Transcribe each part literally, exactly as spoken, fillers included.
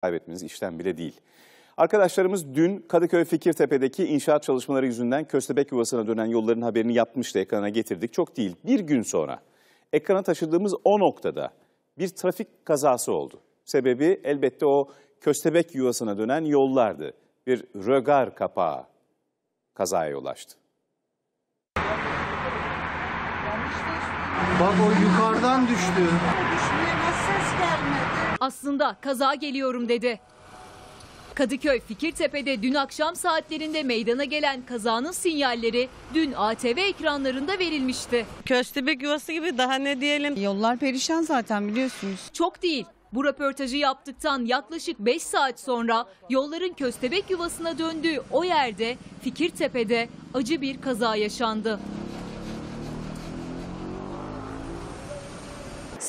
kaybetmeniz işten bile değil. Arkadaşlarımız dün Kadıköy Fikirtepe'deki inşaat çalışmaları yüzünden köstebek yuvasına dönen yolların haberini yapmıştı, ekrana getirdik. Çok değil, bir gün sonra ekrana taşıdığımız o noktada bir trafik kazası oldu. Sebebi elbette o köstebek yuvasına dönen yollardı. Bir rögar kapağı kazaya yol açtı. Bak o yukarıdan düştü. Aslında kaza geliyorum dedi. Kadıköy Fikirtepe'de dün akşam saatlerinde meydana gelen kazanın sinyalleri dün A T V ekranlarında verilmişti. Köstebek yuvası gibi daha ne diyelim. Yollar perişan zaten biliyorsunuz. Çok değil. Bu röportajı yaptıktan yaklaşık beş saat sonra yolların köstebek yuvasına döndüğü o yerde, Fikirtepe'de acı bir kaza yaşandı.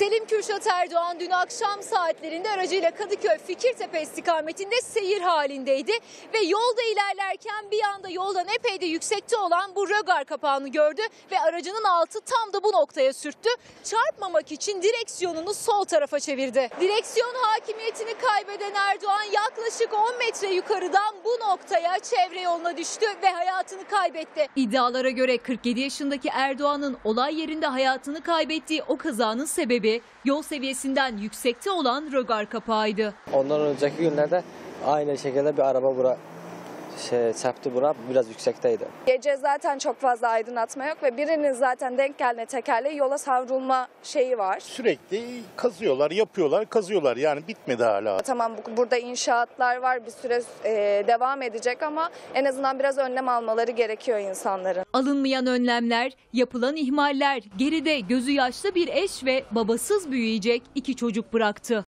Selim Kürşat Erdoğan dün akşam saatlerinde aracıyla Kadıköy Fikirtepe istikametinde seyir halindeydi ve yolda ilerlerken bir anda yoldan epey de yüksekte olan bu rögar kapağını gördü ve aracının altı tam da bu noktaya sürttü. Çarpmamak için direksiyonunu sol tarafa çevirdi. Direksiyon hakimiyetini kaybeden Erdoğan yaklaşık on metre yukarıdan bu noktaya çevre yoluna düştü ve hayatını kaybetti. İddialara göre kırk yedi yaşındaki Erdoğan'ın olay yerinde hayatını kaybettiği o kazanın sebebi yol seviyesinden yüksekte olan rögar kapağıydı. Ondan önceki günlerde aynı şekilde bir araba bura şey, çarptı bura, biraz yüksekteydi. Gece zaten çok fazla aydınlatma yok ve birinin zaten denk gelme tekerleği yola savrulma şeyi var. Sürekli kazıyorlar, yapıyorlar, kazıyorlar, yani bitmedi hala. Tamam, burada inşaatlar var, bir süre e, devam edecek ama en azından biraz önlem almaları gerekiyor insanların. Alınmayan önlemler, yapılan ihmaller geride gözü yaşlı bir eş ve babasız büyüyecek iki çocuk bıraktı.